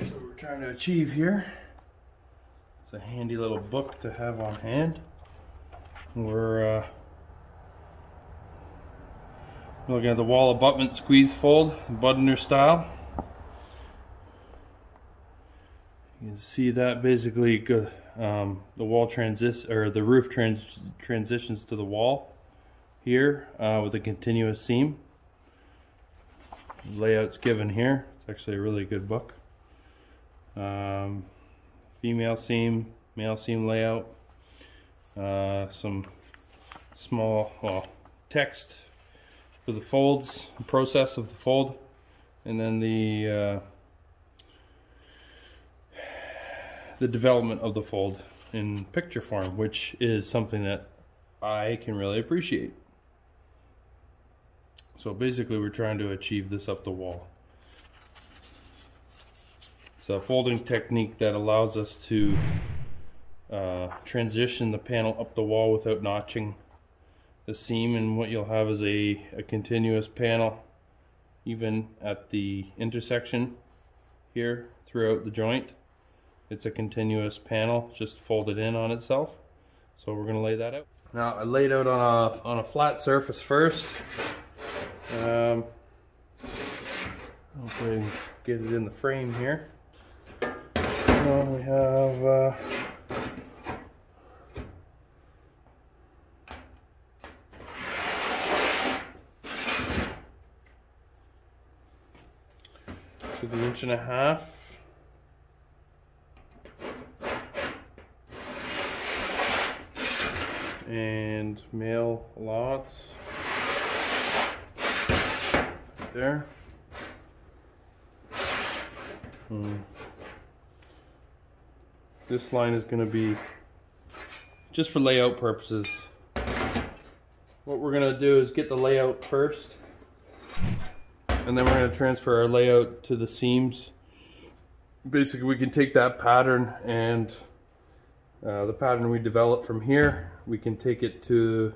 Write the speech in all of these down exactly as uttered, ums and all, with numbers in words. That's what we're trying to achieve here. It's a handy little book to have on hand. We're uh, looking at the wall abutment squeeze fold, Budner style. You can see that basically um, the wall transis or the roof trans transitions to the wall here uh, with a continuous seam. The layout's given here. It's actually a really good book. Um, female seam, male seam layout, uh, some small well, text for the folds, process of the fold, and then the uh, the development of the fold in picture form, which is something that I can really appreciate. So basically we're trying to achieve this up the wall. It's a folding technique that allows us to uh, transition the panel up the wall without notching the seam, and what you'll have is a, a continuous panel even at the intersection here throughout the joint. It's a continuous panel just folded in on itself. So we're going to lay that out. Now I laid out on a, on a flat surface first. Um, hopefully get it in the frame here. Now we have uh, to the inch and a half. And male lots there. Hmm. This line is going to be just for layout purposes. What we're going to do is get the layout first, and then we're going to transfer our layout to the seams. Basically, we can take that pattern and Uh, the pattern we develop from here, we can take it to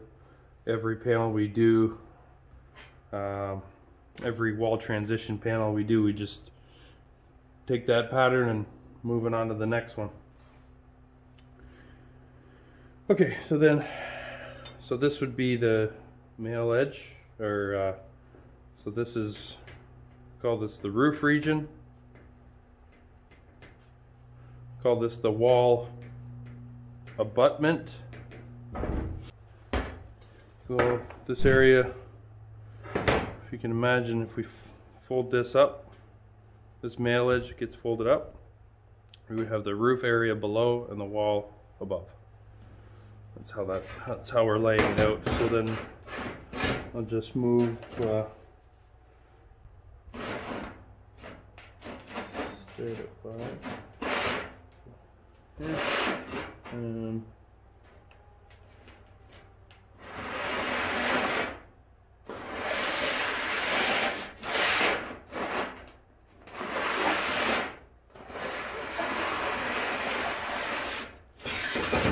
every panel we do, um, every wall transition panel we do. We just take that pattern and move it on to the next one. Okay, so then, so this would be the male edge, or uh, so this is, call this the roof region, call this the wall abutment. So this area, if you can imagine, if we fold this up, this male edge gets folded up, we would have the roof area below and the wall above. That's how that that's how we're laying it out. So then I'll just move uh, straight up five. Um,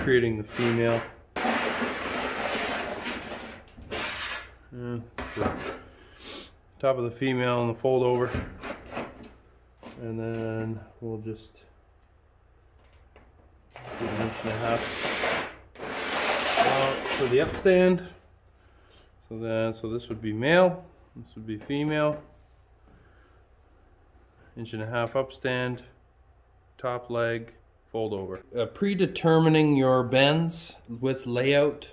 creating the female. Mm, the top of the female and the fold over, and then we'll just an inch and a half for the upstand. So then, so this would be male, this would be female. Inch and a half upstand, top leg, fold over. Uh, predetermining your bends with layout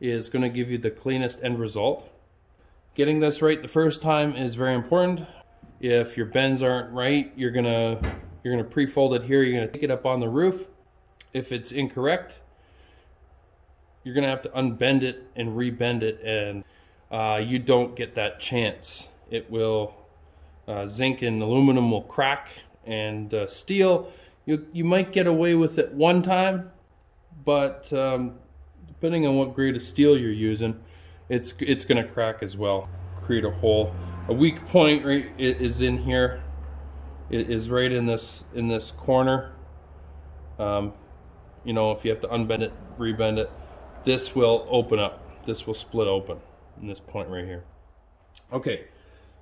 is going to give you the cleanest end result. Getting this right the first time is very important. If your bends aren't right, you're gonna you're gonna pre-fold it here. You're gonna take it up on the roof. If it's incorrect, you're going to have to unbend it and rebend it, and uh, you don't get that chance. It will, uh, zinc and aluminum will crack, and uh, steel, you, you might get away with it one time, but um, depending on what grade of steel you're using, it's, it's going to crack as well, create a hole. A weak point right, is in here, it is right in this, in this corner. Um, You know, if you have to unbend it, rebend it, this will open up. This will split open in this point right here. Okay,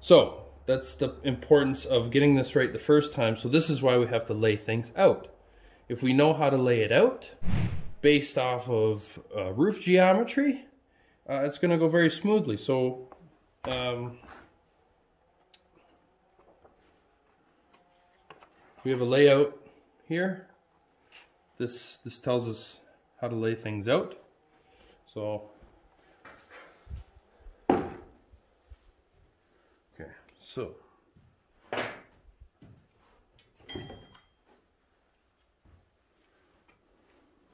so That's the importance of getting this right the first time. So this is why we have to lay things out. If we know how to lay it out based off of uh, roof geometry, uh, it's going to go very smoothly. So um, we have a layout here. This, this tells us how to lay things out. So, okay, so.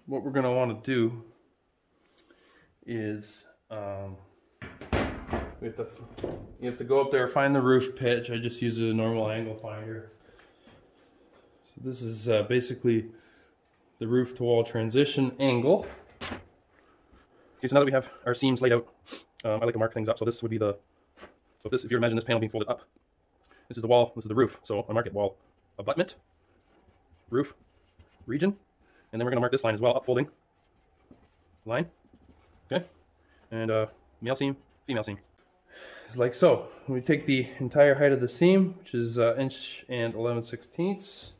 What we're going to want to do is um, we have to, you have to go up there, find the roof pitch. I just use a normal angle finder. So this is uh, basically the roof to wall transition angle. Okay, so now that we have our seams laid out, um, I like to mark things up. So this would be the, so if, this, if you imagine this panel being folded up, this is the wall, this is the roof. So I mark it wall abutment, roof, region. And then we're going to mark this line as well, upfolding line, okay? And uh, male seam, female seam. It's like so. We take the entire height of the seam, which is uh, inch and eleven sixteenths,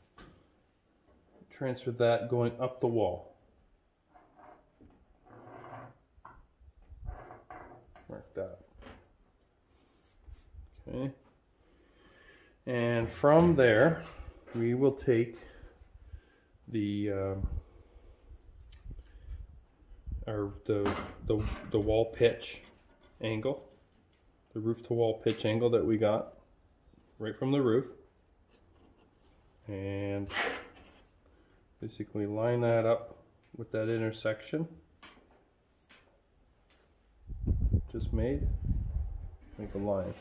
transfer that going up the wall. Mark that. Okay. And from there, we will take the um, or the, the the wall pitch angle, the roof to wall pitch angle that we got right from the roof, and basically line that up with that intersection just made, make a line.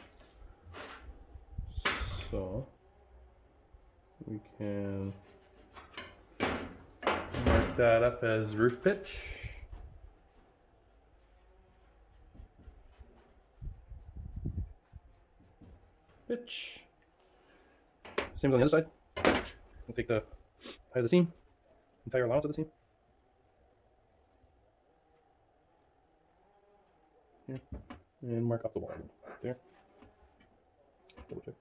So we can mark that up as roof pitch. Pitch. Same as on the other side. We'll take the height of the seam, entire allowance of the seam. Here. And mark up the wall. There. Double check.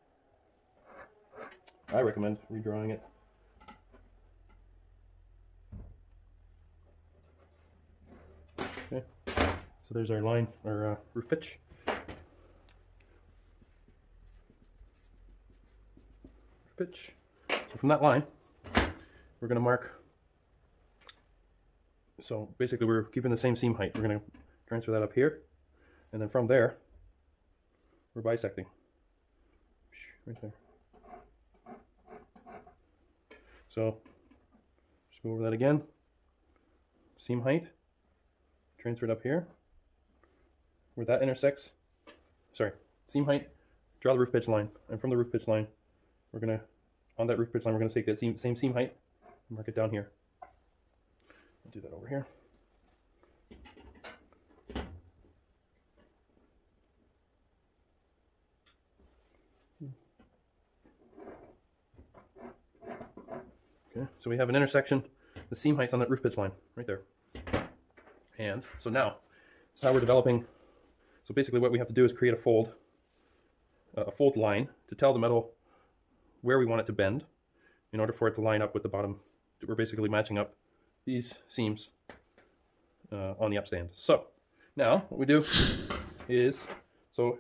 I recommend redrawing it. Okay, so there's our line, our uh, roof pitch. Roof pitch. So from that line, we're going to mark, so basically we're keeping the same seam height. We're going to transfer that up here, and then from there, we're bisecting. Right there. So, just go over that again. Seam height. Transfer it up here, where that intersects, sorry, seam height, draw the roof pitch line, and from the roof pitch line, we're going to, on that roof pitch line, we're going to take that same, same seam height, and mark it down here. I'll do that over here. Okay, so we have an intersection, the seam height's on that roof pitch line, right there. And so now, this is how we're developing. So basically what we have to do is create a fold, uh, a fold line to tell the metal where we want it to bend in order for it to line up with the bottom. We're basically matching up these seams uh, on the upstand. So now what we do is, so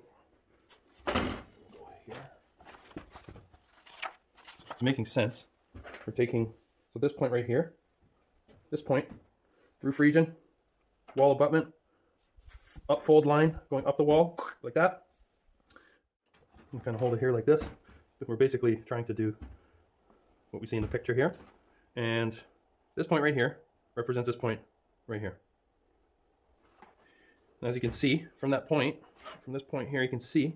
it's making sense. We're taking, so this point right here, this point, roof region, wall abutment, upfold line going up the wall like that. I'm going to hold it here like this. But we're basically trying to do what we see in the picture here. And this point right here represents this point right here. And as you can see from that point, from this point here, you can see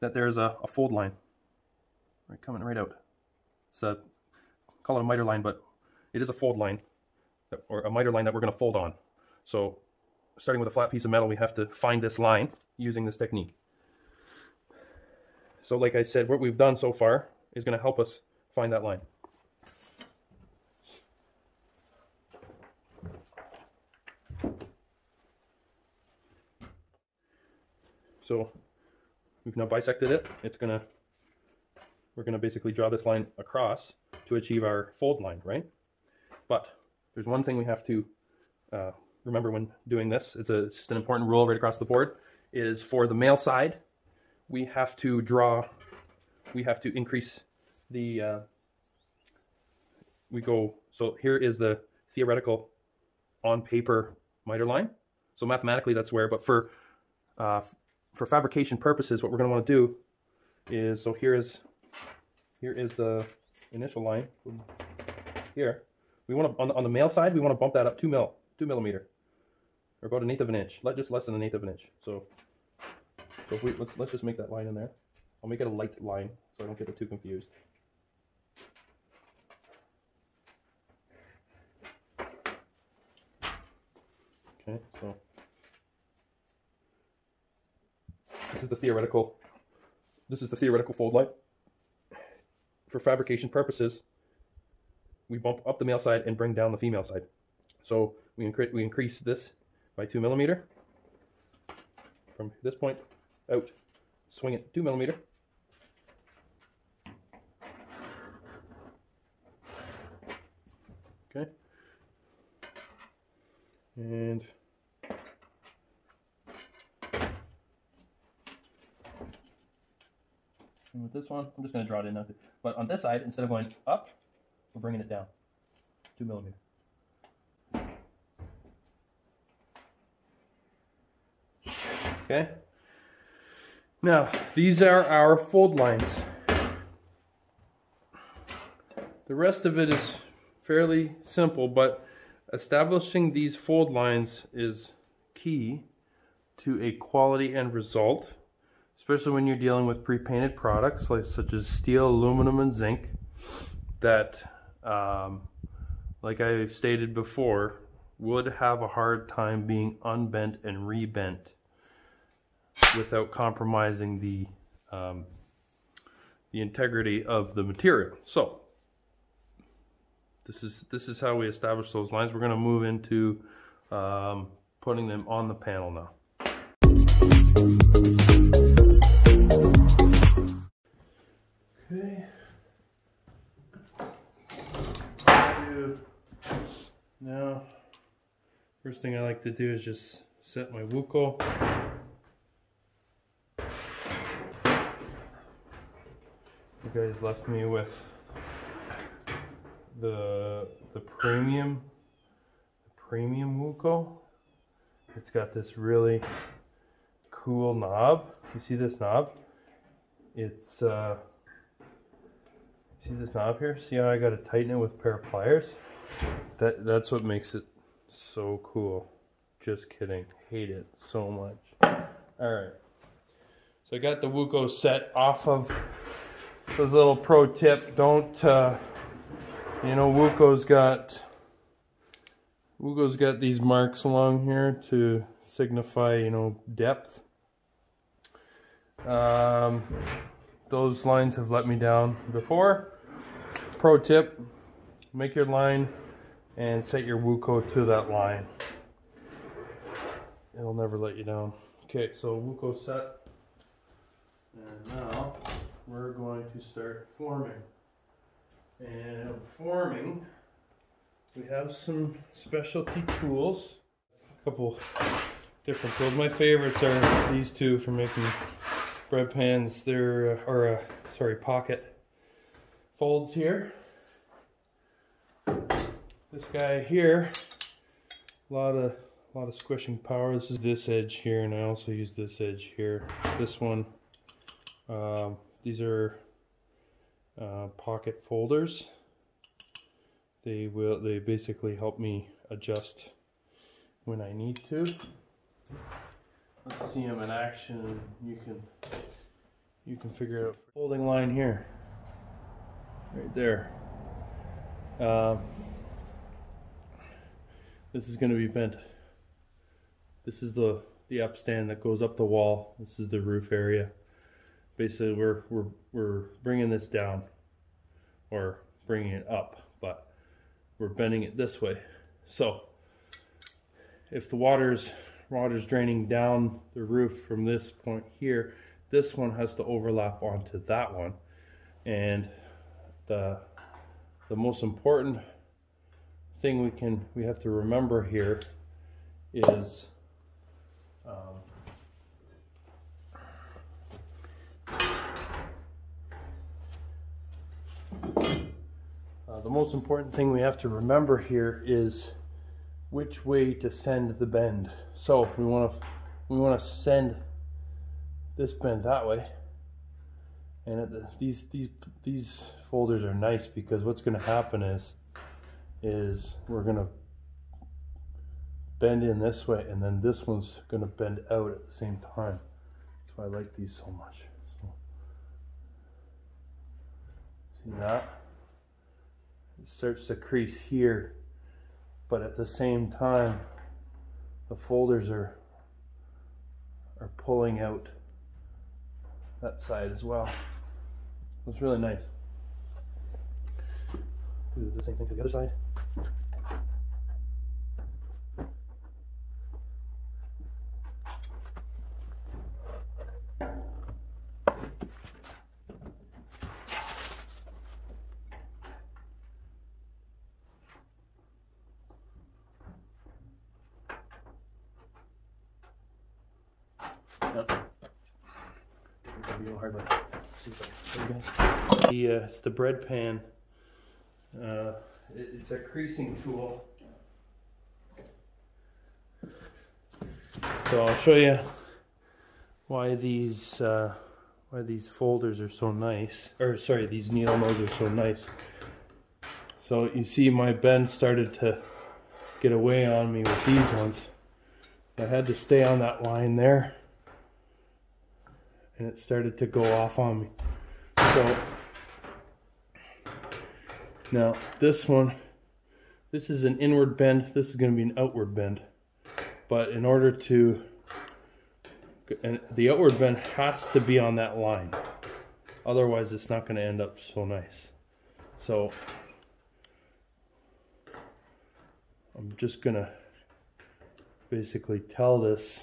that there's a, a fold line right coming right out. It's a, call it a miter line, but it is a fold line. Or a miter line that we're going to fold on. So starting with a flat piece of metal, we have to find this line using this technique. So like I said, what we've done so far is going to help us find that line. So We've now bisected it. It's gonna, we're gonna basically draw this line across to achieve our fold line, right? But there's one thing we have to uh, remember when doing this. It's, a, it's just an important rule right across the board. Is for the male side, we have to draw, we have to increase the, uh, we go, so here is the theoretical on paper miter line. So mathematically that's where, but for, uh, for fabrication purposes, what we're going to want to do is, so here is, here is the initial line here. We want to, on the, on the male side, we want to bump that up two mil, two millimeter. Or about an eighth of an inch, just less than an eighth of an inch. So, so if we, let's let's just make that line in there. I'll make it a light line so I don't get it too confused. Okay, so this is the theoretical. This is the theoretical fold line. For fabrication purposes, we bump up the male side and bring down the female side. So we increase we increase this by two millimeter from this point out, swing it two millimeter, okay, and with this one, I'm just going to draw it in now. But on this side, instead of going up, we're bringing it down two millimeter. Okay. Now, these are our fold lines. The rest of it is fairly simple, but establishing these fold lines is key to a quality end result, especially when you're dealing with pre-painted products like such as steel, aluminum, and zinc that, um, like I stated before, would have a hard time being unbent and rebent without compromising the um, the integrity of the material. So this is this is how we establish those lines. We're going to move into um, putting them on the panel now. Okay. Now, first thing I like to do is just set my Wuco. You guys left me with the the premium the premium Wuco. It's got this really cool knob. You see this knob? It's uh, see this knob here? See how I got to tighten it with a pair of pliers? That that's what makes it so cool. Just kidding. Hate it so much. All right. So I got the Wuco set off of. So this little pro tip, don't, uh, you know, Wuco's got, Wuco's got these marks along here to signify, you know, depth. Um, those lines have let me down before. Pro tip, make your line and set your Wuco to that line. It'll never let you down. Okay, so Wuco set, and now we're going to start forming. And forming, we have some specialty tools. A couple different tools. My favorites are these two for making bread pans. They're, or uh, sorry, pocket folds here. This guy here, a lot of, a lot of squishing power. This is this edge here, and I also use this edge here. This one. Um, These are uh, pocket folders. They will they basically help me adjust when I need to. Let's see them in action. You can you can figure it out. Folding line here, right there. Um, this is going to be bent. This is the the upstand that goes up the wall. This is the roof area. Basically, we're, we're, we're bringing this down, or bringing it up, but we're bending it this way. So if the water's, water's draining down the roof from this point here, this one has to overlap onto that one. And the the most important thing we can we have to remember here is um, uh, the most important thing we have to remember here is which way to send the bend. So we want to we want to send this bend that way. And at the, these these these folders are nice because what's going to happen is is we're going to bend in this way, and then this one's going to bend out at the same time. That's why I like these so much. So, see that? It starts to crease here, but at the same time, the folders are are pulling out that side as well. It's really nice. Do the same thing to the other side. Yep. It'll be a little hard, but let's see if I can show you guys. The, uh, it's the bread pan. Uh, it, it's a creasing tool. So I'll show you why these uh, why these folders are so nice, or sorry, these needle nose are so nice. So you see, my bend started to get away on me with these ones. I had to stay on that line there, and it started to go off on me. So. Now this one, this is an inward bend, this is going to be an outward bend, but in order to, and the outward bend has to be on that line, otherwise it's not going to end up so nice. So I'm just going to basically tell this,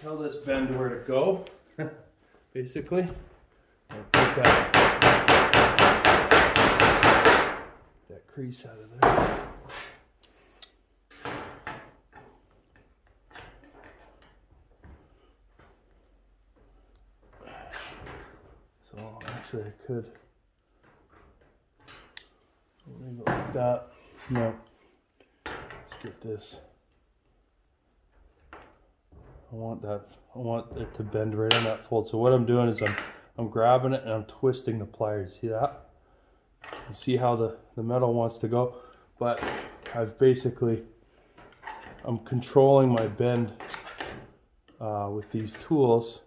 tell this bend where to go, basically. That, that crease out of there. So actually I could leave it like that. No. Let's get this. I want that, I want it to bend right on that fold. So what I'm doing is I'm I'm grabbing it and I'm twisting the pliers. See that? You see how the, the metal wants to go? But I've basically, I'm controlling my bend uh, with these tools,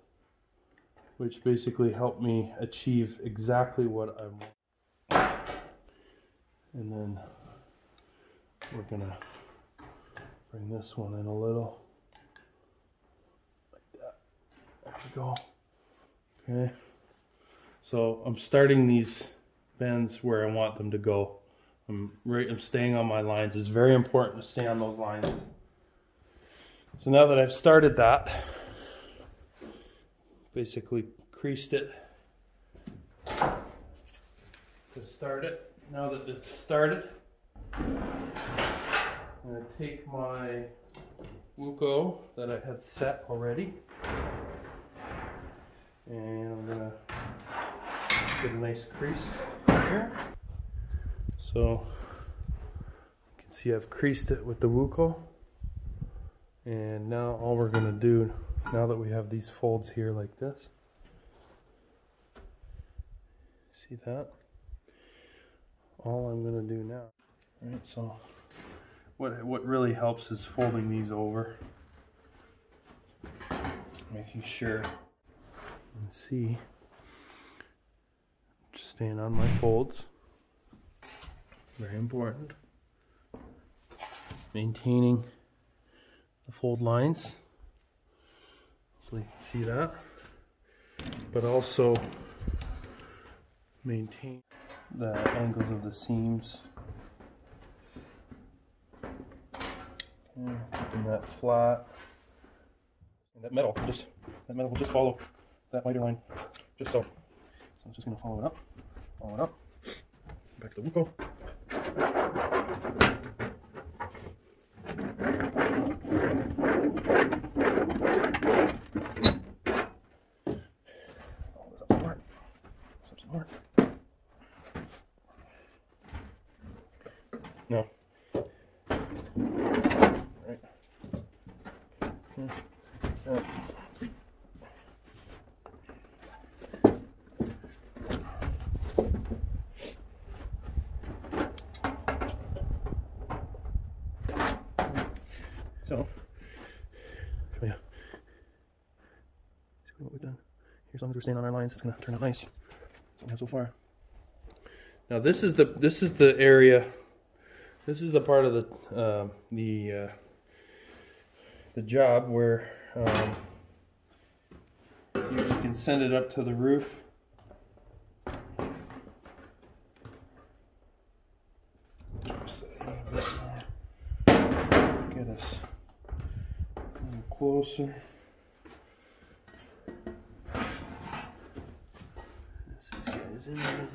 which basically help me achieve exactly what I want. And then we're gonna bring this one in a little. Like that. There we go. Okay. So I'm starting these bends where I want them to go. I'm right, I'm staying on my lines. It's very important to stay on those lines. So now that I've started that, basically creased it to start it. Now that it's started, I'm going to take my Wuko that I had set already, and I'm going to get a nice crease here. So you can see I've creased it with the Wuko, and now all we're going to do, now that we have these folds here like this, see that? All I'm going to do now, all right, so what, what really helps is folding these over, making sure, and see, staying on my folds, very important, maintaining the fold lines, hopefully you can see that, but also maintain the angles of the seams, okay, keeping that flat. and that metal just that metal will just follow that miter line, just so. So I'm just gonna follow it up, follow it up, back to the Wuko. Follow this up some more, up some more. No. Right. So, yeah. See what we've done here. As long as we're staying on our lines, it's going to turn out nice. We have so far. Now this is the this is the area. This is the part of the uh, the uh, the job where. Um, you can send it up to the roof. Get us a little closer. This guy's in there.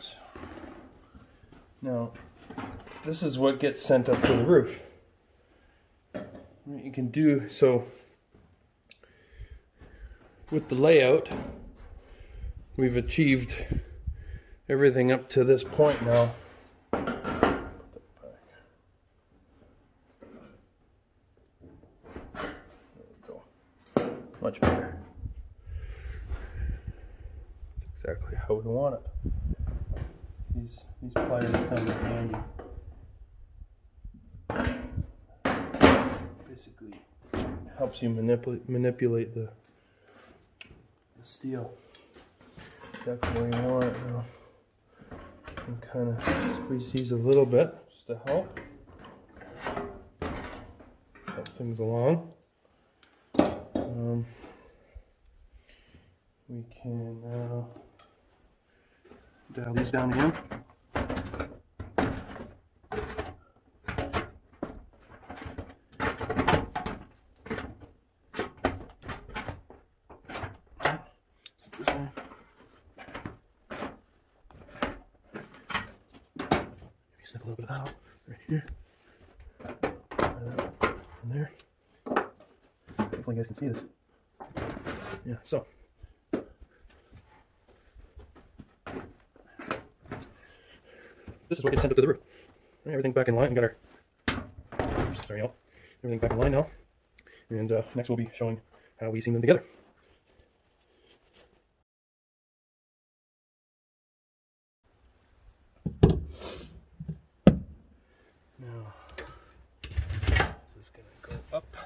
So, now, this is what gets sent up to the roof. You can do so with the layout. We've achieved everything up to this point now. There we go. Much better. Exactly how we want it. These these pliers come in handy. Basically, helps you manipulate manipulate the the steel. Exactly where you want it now. And kind of squeeze these a little bit just to help help things along. Um, we can now. Uh, Dial these down again. Maybe snip a little bit of that off right here. And there. Hopefully, you guys can see this. Yeah, so. This is what gets sent up to the roof. Everything back in line. We got our oops, sorry, y'all. Everything back in line now. And uh, next we'll be showing how we seam them together. Now this is gonna go up.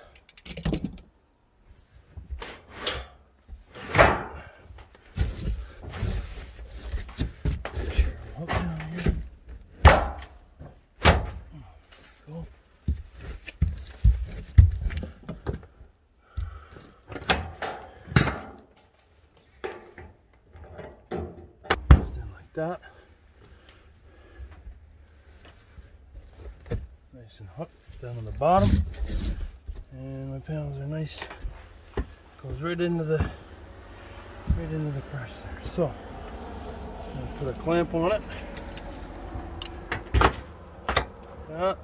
That. Nice and hooked down on the bottom, and my panels are nice. Goes right into the right into the press there. So I'm gonna put a clamp on it. Like that.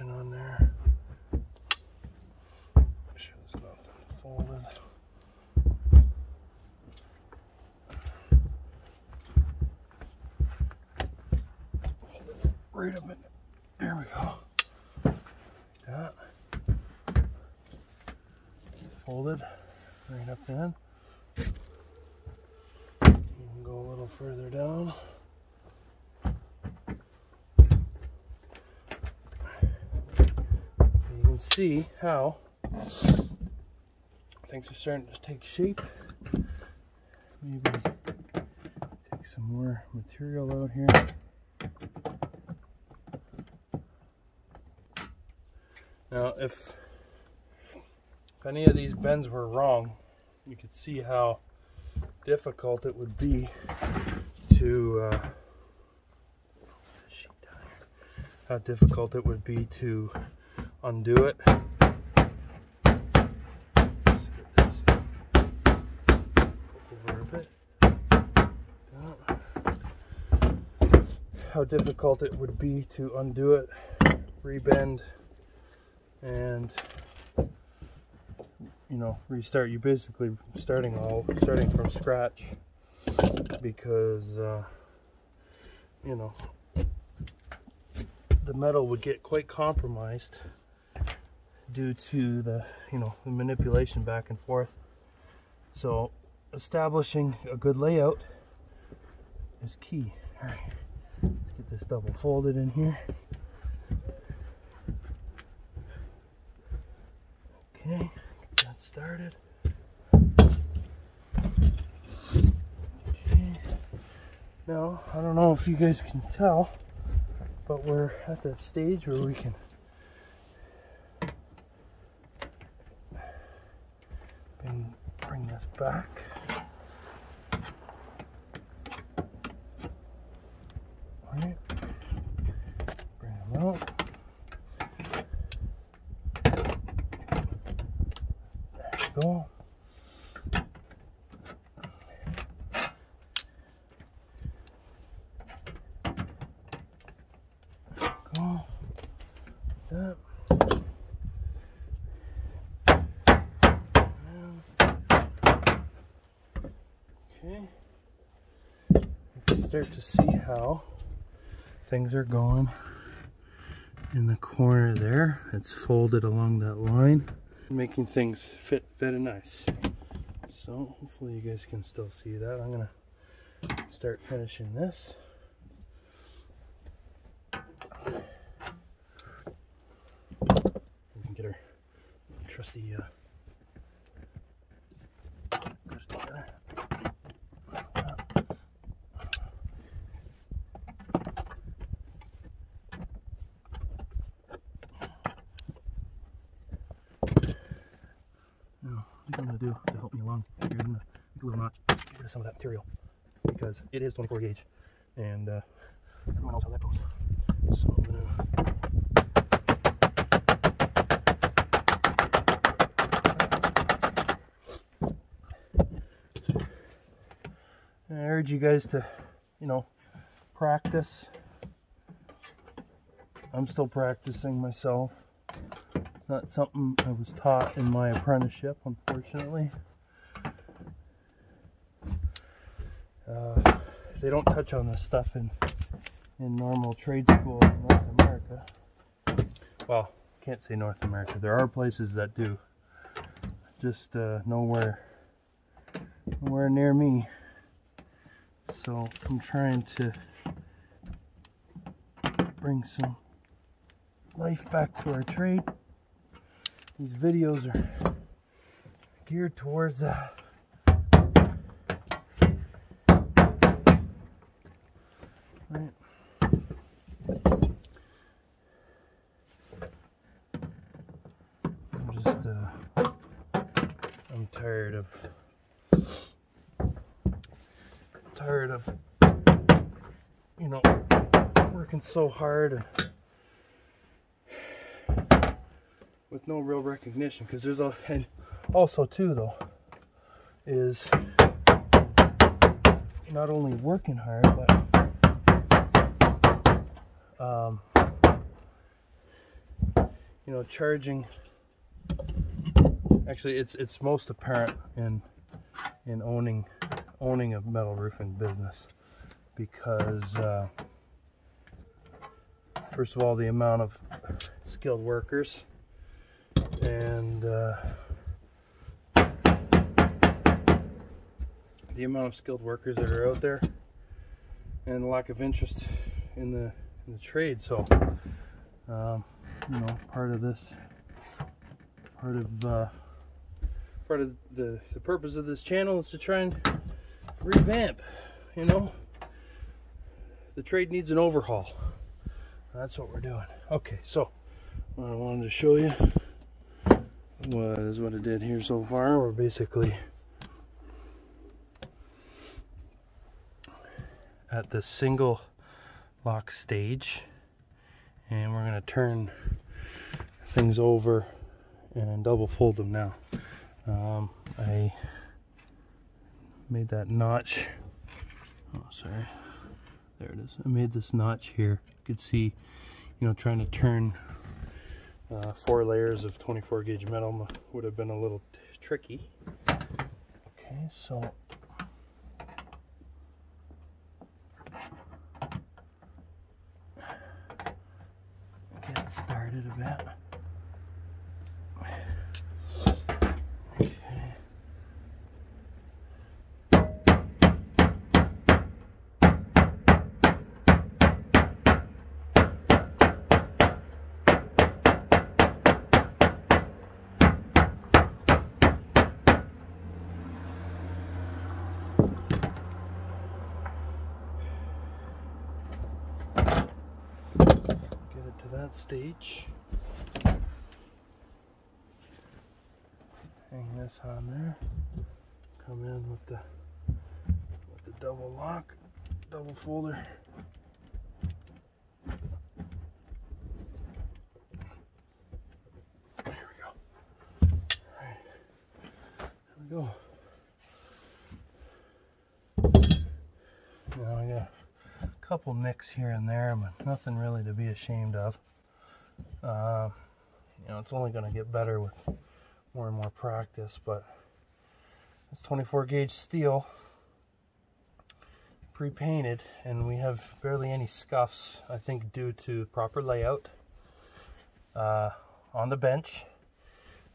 On there. Make sure there's nothing folded. Hold it right up in there. There we go. Like that. Folded right up in. You can go a little further down. See how things are starting to take shape. Maybe take some more material out here. Now, if, if any of these bends were wrong, you could see how difficult it would be to uh, how difficult it would be to undo it. How difficult it would be to undo it, rebend, and you know, restart. You basically starting all starting from scratch because uh, you know, the metal would get quite compromised due to the you know the manipulation back and forth. So establishing a good layout is key. All right. Let's get this double folded in here. Okay, get that started. Okay. Now, I don't know if you guys can tell, but we're at that stage where we can bring this back. Go. Go. That. Okay. You can start to see how things are going in the corner there. It's folded along that line, making things fit very nice. So hopefully you guys can still see that. I'm gonna start finishing this. We can get our trusty uh crystal there. I'm going to do to help me along here, I'm going to make a little notch, get rid of some of that material because it is twenty-four gauge and uh, everyone knows how that goes. So I'm going to I urge you guys to, you know, practice. I'm still practicing myself. It's not something I was taught in my apprenticeship, unfortunately. Uh, they don't touch on this stuff in in normal trade school in North America. Well, can't say North America. There are places that do. Just uh, nowhere, nowhere near me. So I'm trying to bring some life back to our trade. These videos are geared towards that. Right. I'm just, uh, I'm tired of, tired of, you know, working so hard and with no real recognition, because there's a, and also too though, is not only working hard, but um, you know, charging. Actually, it's it's most apparent in in owning owning a metal roofing business, because uh, first of all, the amount of skilled workers. And uh, the amount of skilled workers that are out there, and lack of interest in the in the trade. So, um, you know, part of this, part of uh, part of the, the purpose of this channel is to try and revamp, you know. The trade needs an overhaul. That's what we're doing. Okay, so what I wanted to show you was what I did here so far. We're basically at the single lock stage, and we're going to turn things over and double fold them now. Um, I made that notch. Oh, sorry. There it is. I made this notch here. You could see, you know, trying to turn uh, four layers of twenty-four gauge metal would have been a little tricky. Okay, so get started a bit. That stage, hang this on there, come in with the with the double lock, double folder. There we go. Alright, there we go. Now I got a couple nicks here and there, but nothing really to be ashamed of. Uh, you know, it's only going to get better with more and more practice, but it's twenty-four gauge steel pre-painted, and we have barely any scuffs, I think due to proper layout uh, on the bench.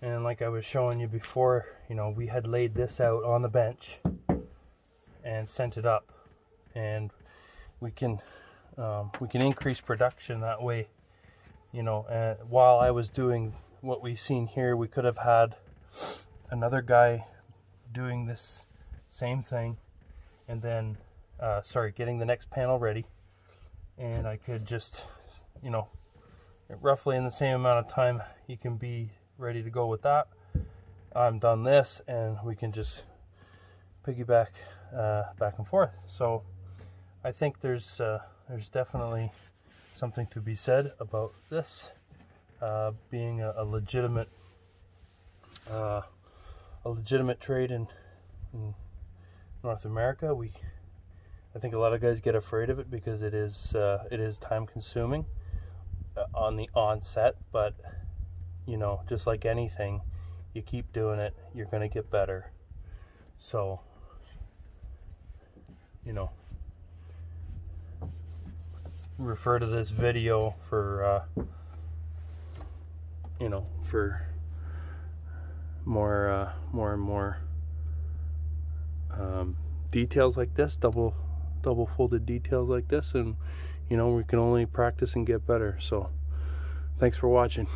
And like I was showing you before, you know, we had laid this out on the bench and sent it up, and we can um, we can increase production that way. You know, uh, while I was doing what we've seen here, we could have had another guy doing this same thing, and then, uh, sorry, getting the next panel ready, and I could just, you know, roughly in the same amount of time, he can be ready to go with that. I'm done this, and we can just piggyback uh, back and forth. So I think there's uh, there's definitely something to be said about this uh, being a, a legitimate uh, a legitimate trade in, in North America. We, I think a lot of guys get afraid of it because it is uh, it is time consuming on the onset, but you know, just like anything, you keep doing it, you're gonna get better. So you know, refer to this video for uh, you know, for more uh, more and more um, details like this, double double folded details like this, and you know, we can only practice and get better. So thanks for watching.